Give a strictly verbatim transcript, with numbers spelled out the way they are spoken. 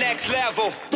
next level.